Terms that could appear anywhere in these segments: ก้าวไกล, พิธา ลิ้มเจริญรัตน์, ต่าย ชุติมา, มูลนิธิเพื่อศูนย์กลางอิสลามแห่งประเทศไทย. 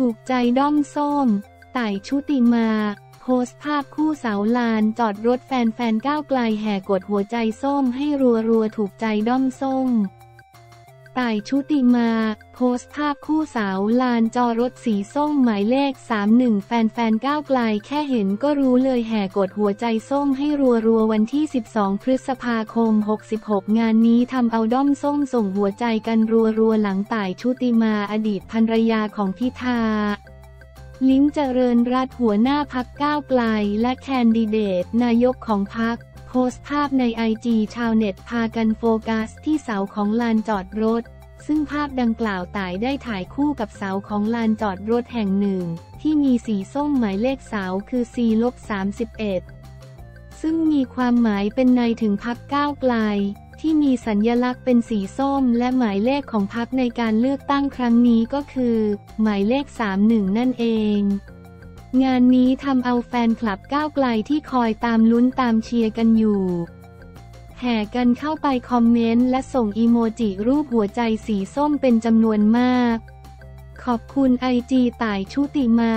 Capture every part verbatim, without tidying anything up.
ถูกใจด้อมส้มต่ายชุติมาโพสต์ภาพคู่สาวลานจอดรถแฟนๆก้าวไกลแห่กดหัวใจส้มให้รัวๆถูกใจด้อมส้มต่ายชุติมาโพสต์ภาพคู่สาวลานจอรถสีส้มหมายเลขสามสิบเอ็ดแฟนๆก้าวไกลแค่เห็นก็รู้เลยแห่กดหัวใจส้มให้รัวๆวันที่สิบสองพฤษภาคมหกสิบหกงานนี้ทำเอาด้อมส้มส่งหัวใจกันรัวๆหลังต่ายชุติมาอดีตภรรยาของพิธาลิ้มเจริญรัตน์หัวหน้าพรรคก้าวไกลและแคนดิเดตนายกของพรรคโพสต์ภาพในไอจีชาวเน็ตพากันโฟกัสที่เสาของลานจอดรถซึ่งภาพดังกล่าวต่ายได้ถ่ายคู่กับเสาของลานจอดรถแห่งหนึ่งที่มีสีส้มหมายเลขเสาคือ ซี สามสิบเอ็ด ซึ่งมีความหมายเป็นในถึงพรรคก้าวไกลที่มีสัญลักษณ์เป็นสีส้มและหมายเลขของพรรคในการเลือกตั้งครั้งนี้ก็คือหมายเลขสามสิบเอ็ดนั่นเองงานนี้ทำเอาแฟนคลับก้าวไกลที่คอยตามลุ้นตามเชียร์กันอยู่แห่กันเข้าไปคอมเมนต์และส่งอีโมจิรูปหัวใจสีส้มเป็นจำนวนมากขอบคุณไอจีต่ายชุติมา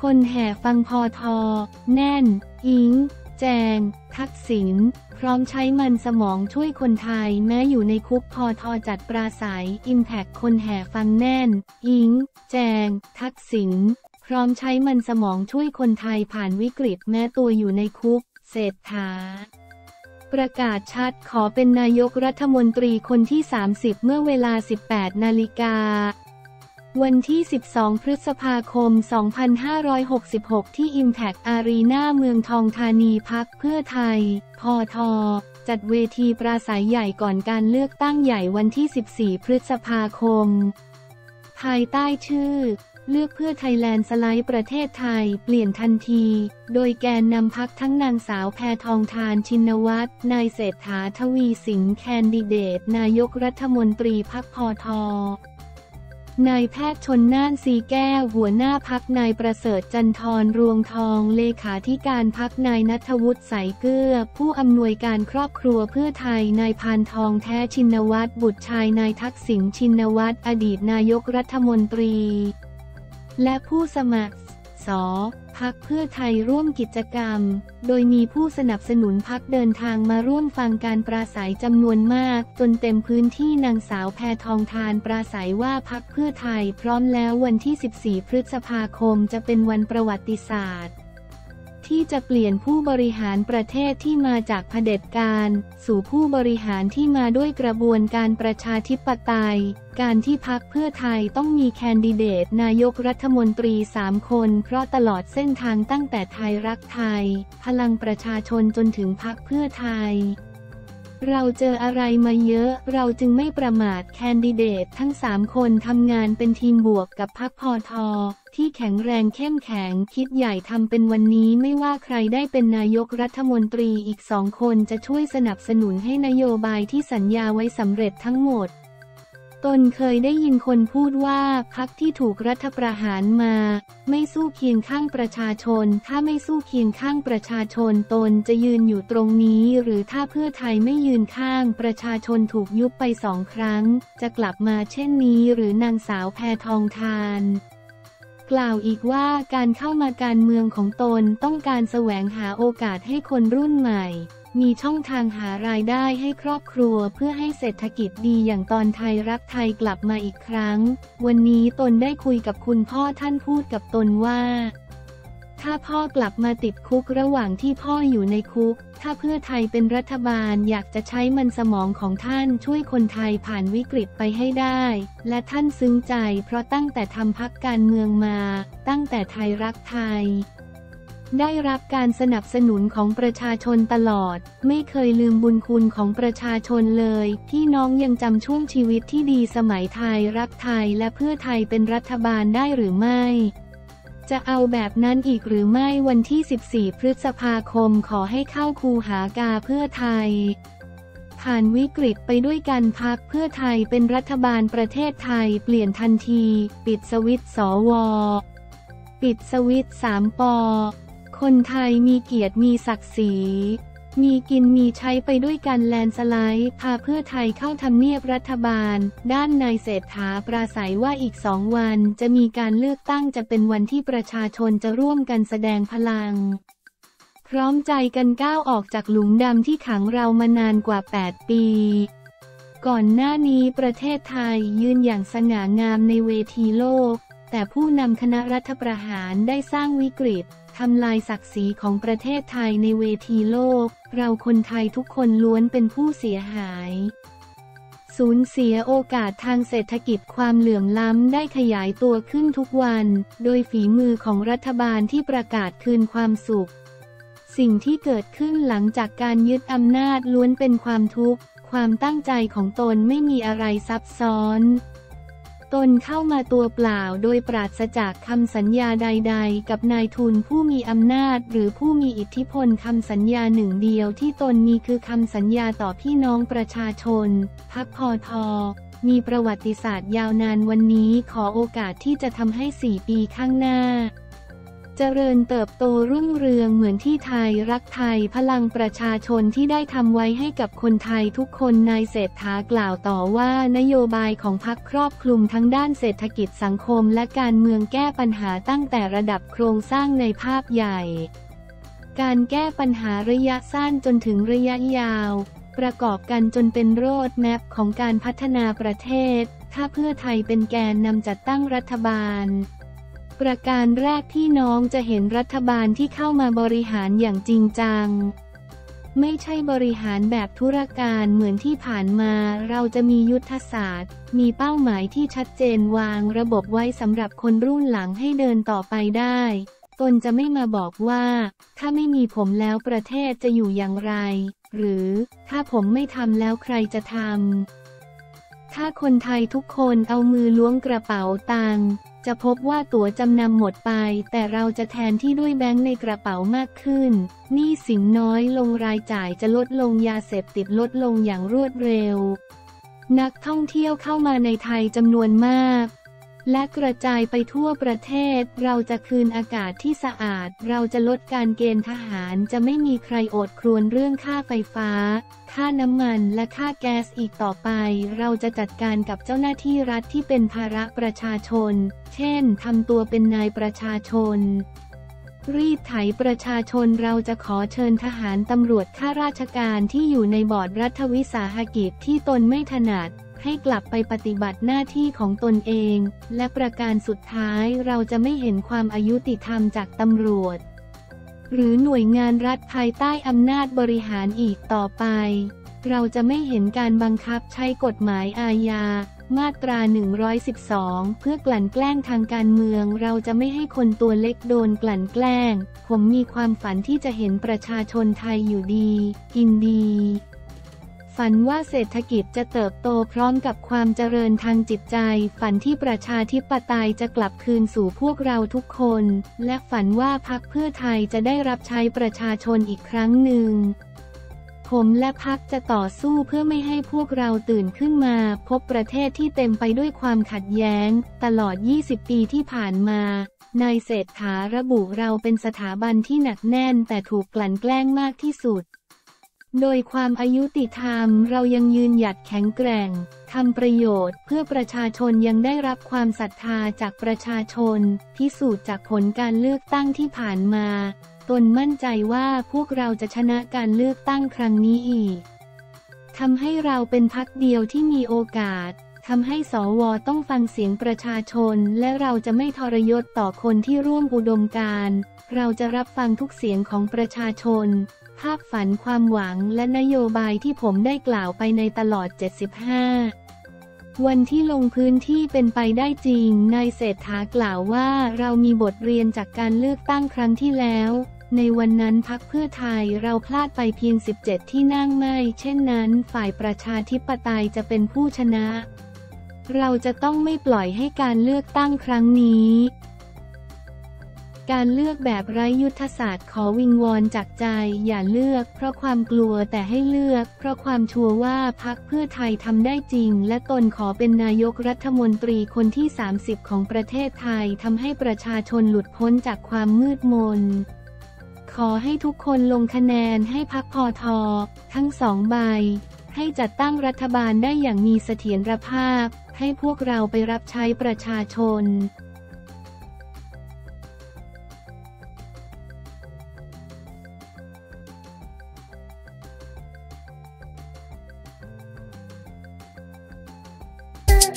คนแห่ฟังพอทอแน่นอิงแจงทักษิณพร้อมใช้มันสมองช่วยคนไทยแม้อยู่ในคุกพอทอจัดปราศัยอิมแพคคนแห่ฟังแน่นอิงแจงทักษิณพร้อมใช้มันสมองช่วยคนไทยผ่านวิกฤตแม้ตัวอยู่ในคุกเศรษฐาประกาศชัดขอเป็นนายกรัฐมนตรีคนที่สามสิบเมื่อเวลาสิบแปดนาฬิกาวันที่สิบสองพฤษภาคมสองพันห้าร้อยหกสิบหกที่ Impact Arena เมืองทองธานีพรรคเพื่อไทยพทจัดเวทีปราศัยใหญ่ก่อนการเลือกตั้งใหญ่วันที่สิบสี่พฤษภาคมภายใต้ชื่อเลือกเพื่อไทยแลนด์สไลด์ประเทศไทยเปลี่ยนทันทีโดยแกนนำพรรคทั้งนางสาวแพทองธารชินวัตรนายเศรษฐาทวีสินแคนดิเดตนายกรัฐมนตรีพรรคพทนายแพทย์ชลน่านสีแก้วหัวหน้าพรรคนายประเสริฐจันทรรวงทองเลขาธิการพรรคนายณัฐวุฒิสายเกลือผู้อำนวยการครอบครัวเพื่อไทยนายพานทองแท้ชินวัตรบุตรชายนายทักษิณชินวัตรอดีตนายกรัฐมนตรีและผู้สมัครส.พรรคเพื่อไทยร่วมกิจกรรมโดยมีผู้สนับสนุนพรรคเดินทางมาร่วมฟังการปราศัยจำนวนมากจนเต็มพื้นที่นางสาวแพทองธารปราศัยว่าพรรคเพื่อไทยพร้อมแล้ววันที่สิบสี่พฤษภาคมจะเป็นวันประวัติศาสตร์ที่จะเปลี่ยนผู้บริหารประเทศที่มาจากเผด็จการสู่ผู้บริหารที่มาด้วยกระบวนการประชาธิปไตยการที่พรรคเพื่อไทยต้องมีแคนดิเดตนายกรัฐมนตรีสามคนเพราะตลอดเส้นทางตั้งแต่ไทยรักไทยพลังประชาชนจนถึงพรรคเพื่อไทยเราเจออะไรมาเยอะเราจึงไม่ประมาทแคนดิเดตทั้งสามคนทำงานเป็นทีมบวกกับพรรคพทที่แข็งแรงเข้มแข็งคิดใหญ่ทำเป็นวันนี้ไม่ว่าใครได้เป็นนายกรัฐมนตรีอีกสองคนจะช่วยสนับสนุนให้นโยบายที่สัญญาไว้สำเร็จทั้งหมดตนเคยได้ยินคนพูดว่าพรรคที่ถูกรัฐประหารมาไม่สู้เคียงข้างประชาชนถ้าไม่สู้เคียงข้างประชาชนตนจะยืนอยู่ตรงนี้หรือถ้าเพื่อไทยไม่ยืนข้างประชาชนถูกยุบไปสองครั้งจะกลับมาเช่นนี้หรือนางสาวแพทองธารกล่าวอีกว่าการเข้ามาการเมืองของตนต้องการแสวงหาโอกาสให้คนรุ่นใหม่มีช่องทางหารายได้ให้ครอบครัวเพื่อให้เศรษฐกิจดีอย่างตอนไทยรักไทยกลับมาอีกครั้งวันนี้ตนได้คุยกับคุณพ่อท่านพูดกับตนว่าถ้าพ่อกลับมาติดคุกระหว่างที่พ่ออยู่ในคุกถ้าเพื่อไทยเป็นรัฐบาลอยากจะใช้มันสมองของท่านช่วยคนไทยผ่านวิกฤตไปให้ได้และท่านซึ้งใจเพราะตั้งแต่ทำพรรคการเมืองมาตั้งแต่ไทยรักไทยได้รับการสนับสนุนของประชาชนตลอดไม่เคยลืมบุญคุณของประชาชนเลยพี่น้องยังจำช่วงชีวิตที่ดีสมัยไทยรักไทยและเพื่อไทยเป็นรัฐบาลได้หรือไม่จะเอาแบบนั้นอีกหรือไม่วันที่สิบสี่พฤษภาคมขอให้เข้าคูหากาเพื่อไทยผ่านวิกฤตไปด้วยกันพรรคเพื่อไทยเป็นรัฐบาลประเทศไทยเปลี่ยนทันทีปิดสวิตช์สว ปิดสวิตช์ สาม ป คนไทยมีเกียรติมีศักดิ์ศรีมีกินมีใช้ไปด้วยกันแลนสไลด์พาเพื่อไทยเข้าทำเนียบรัฐบาลด้านนายเศรษฐาปราศัยว่าอีกสองวันจะมีการเลือกตั้งจะเป็นวันที่ประชาชนจะร่วมกันแสดงพลังพร้อมใจกันก้าวออกจากหลุมดำที่ขังเรามานานกว่า แปด ปีก่อนหน้านี้ประเทศไทยยืนอย่างสง่างามในเวทีโลกแต่ผู้นำคณะรัฐประหารได้สร้างวิกฤตทำลายศักดิ์ศรีของประเทศไทยในเวทีโลกเราคนไทยทุกคนล้วนเป็นผู้เสียหายสูญเสียโอกาสทางเศรษฐกิจความเหลื่อมล้ำได้ขยายตัวขึ้นทุกวันโดยฝีมือของรัฐบาลที่ประกาศคืนความสุขสิ่งที่เกิดขึ้นหลังจากการยึดอำนาจล้วนเป็นความทุกข์ความตั้งใจของตนไม่มีอะไรซับซ้อนตนเข้ามาตัวเปล่าโดยปราศจากคำสัญญาใดๆกับนายทุนผู้มีอำนาจหรือผู้มีอิทธิพลคำสัญญาหนึ่งเดียวที่ตนมีคือคำสัญญาต่อพี่น้องประชาชนพรรคพท.มีประวัติศาสตร์ยาวนานวันนี้ขอโอกาสที่จะทำให้สี่ปีข้างหน้าเจริญเติบโตรุ่งเรืองเหมือนที่ไทยรักไทยพลังประชาชนที่ได้ทำไว้ให้กับคนไทยทุกคนนายเศรษฐากล่าวต่อว่านโยบายของพรรคครอบคลุมทั้งด้านเศรษฐกิจสังคมและการเมืองแก้ปัญหาตั้งแต่ระดับโครงสร้างในภาพใหญ่การแก้ปัญหาระยะสั้นจนถึงระยะยาวประกอบกันจนเป็นโรดแมพของการพัฒนาประเทศถ้าเพื่อไทยเป็นแกนนำจัดตั้งรัฐบาลประการแรกที่น้องจะเห็นรัฐบาลที่เข้ามาบริหารอย่างจริงจังไม่ใช่บริหารแบบธุรการเหมือนที่ผ่านมาเราจะมียุทธศาสตร์มีเป้าหมายที่ชัดเจนวางระบบไว้สำหรับคนรุ่นหลังให้เดินต่อไปได้ตนจะไม่มาบอกว่าถ้าไม่มีผมแล้วประเทศจะอยู่อย่างไรหรือถ้าผมไม่ทำแล้วใครจะทำถ้าคนไทยทุกคนเอามือล้วงกระเป๋าตังค์จะพบว่าตั๋วจำนำหมดไปแต่เราจะแทนที่ด้วยแบงค์ในกระเป๋ามากขึ้นหนี้สินน้อยลงรายจ่ายจะลดลงยาเสพติดลดลงอย่างรวดเร็วนักท่องเที่ยวเข้ามาในไทยจำนวนมากและกระจายไปทั่วประเทศเราจะคืนอากาศที่สะอาดเราจะลดการเกณฑ์ทหารจะไม่มีใครโอดครวญเรื่องค่าไฟฟ้าค่าน้ำมันและค่าแก๊สอีกต่อไปเราจะจัดการกับเจ้าหน้าที่รัฐที่เป็นภาระประชาชนเช่นทำตัวเป็นนายประชาชนรีดไถประชาชนเราจะขอเชิญทหารตำรวจข้าราชการที่อยู่ในบอร์ดรัฐวิสาหกิจที่ตนไม่ถนัดให้กลับไปปฏิบัติหน้าที่ของตนเองและประการสุดท้ายเราจะไม่เห็นความอายุติธรรมจากตำรวจหรือหน่วยงานรัฐภายใต้อำนาจบริหารอีกต่อไปเราจะไม่เห็นการบังคับใช้กฎหมายอาญามาตราหนึ่งร้อยสิบสองเพื่อกลั่นแกล้งทางการเมืองเราจะไม่ให้คนตัวเล็กโดนกลั่นแกล้งผมมีความฝันที่จะเห็นประชาชนไทยอยู่ดีกินดีฝันว่าเศรษฐกิจจะเติบโตพร้อมกับความเจริญทางจิตใจฝันที่ประชาธิปไตยจะกลับคืนสู่พวกเราทุกคนและฝันว่าพรรคเพื่อไทยจะได้รับใช้ประชาชนอีกครั้งหนึ่งผมและพรรคจะต่อสู้เพื่อไม่ให้พวกเราตื่นขึ้นมาพบประเทศที่เต็มไปด้วยความขัดแย้งตลอดยี่สิบปีที่ผ่านมานายเศรษฐาระบุเราเป็นสถาบันที่หนักแน่นแต่ถูกกลั่นแกล้งมากที่สุดโดยความอายุติธรรมเรายังยืนหยัดแข็งแกร่งทำประโยชน์เพื่อประชาชนยังได้รับความศรัทธาจากประชาชนพิสูจน์จากผลการเลือกตั้งที่ผ่านมาตนมั่นใจว่าพวกเราจะชนะการเลือกตั้งครั้งนี้อีกทำให้เราเป็นพรรคเดียวที่มีโอกาสทำให้สวต้องฟังเสียงประชาชนและเราจะไม่ทรยศต่อคนที่ร่วมอุดมการณ์เราจะรับฟังทุกเสียงของประชาชนภาพฝันความหวังและนโยบายที่ผมได้กล่าวไปในตลอดเจ็ดสิบห้าวันที่ลงพื้นที่เป็นไปได้จริงนายเศรษฐากล่าวว่าเรามีบทเรียนจากการเลือกตั้งครั้งที่แล้วในวันนั้นพรรคเพื่อไทยเราพลาดไปเพียงสิบเจ็ดที่นั่งไม่เช่นนั้นฝ่ายประชาธิปไตยจะเป็นผู้ชนะเราจะต้องไม่ปล่อยให้การเลือกตั้งครั้งนี้ การเลือกแบบไร้ยุทธศาสตร์ขอวิงวอนจากใจอย่าเลือกเพราะความกลัวแต่ให้เลือกเพราะความชัวร์ว่าพรรคเพื่อไทยทำได้จริงและตนขอเป็นนายกรัฐมนตรีคนที่สามสิบของประเทศไทยทำให้ประชาชนหลุดพ้นจากความมืดมนขอให้ทุกคนลงคะแนนให้พรรคพท.ทั้งสองใบให้จัดตั้งรัฐบาลได้อย่างมีเสถียรภาพให้พวกเราไปรับใช้ประชาชน